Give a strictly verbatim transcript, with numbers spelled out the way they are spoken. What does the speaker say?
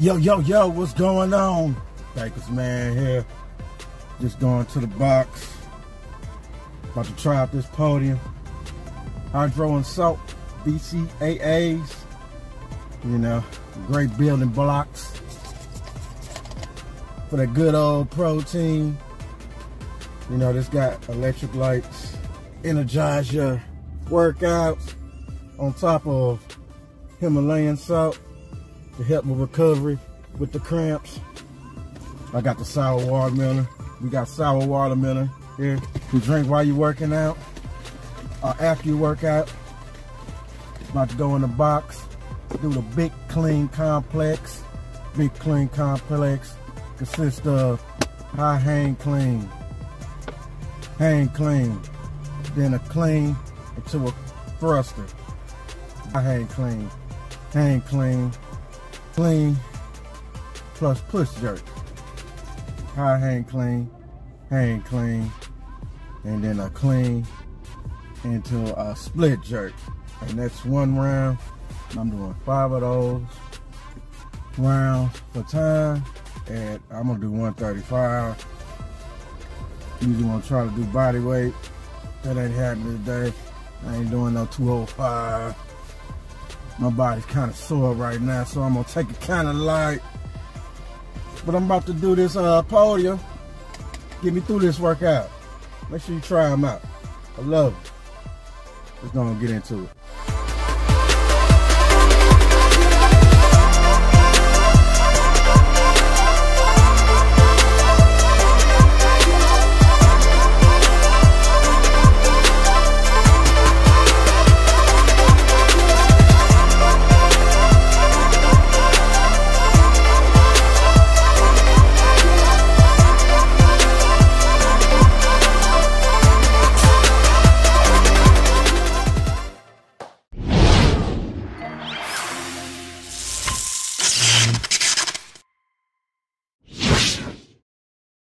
Yo, yo, yo, what's going on? Baker's man here. Just going to the box. About to try out this Podium. Hydro and salt, B C A As. You know, great building blocks. For that good old protein. You know, this got electric lights. Energize your workouts. On top of Himalayan salt. To help with recovery with the cramps. I got the sour watermelon. We got sour watermelon here. You drink while you're working out or after you work out. About to go in the box. Do the Big Clean Complex. Big Clean Complex consists of high hang clean, hang clean, then a clean into a thruster. High hang clean, hang clean. Clean plus push jerk. High hang clean, hang clean, and then a clean into a split jerk. And that's one round. I'm doing five of those rounds for time. And I'm gonna do one thirty-five. Usually wanna try to do body weight. That ain't happening today. I ain't doing no two oh five. My body's kind of sore right now, so I'm gonna take it kind of light. But I'm about to do this uh, Podium. Get me through this workout. Make sure you try them out. I love it. Just gonna get into it.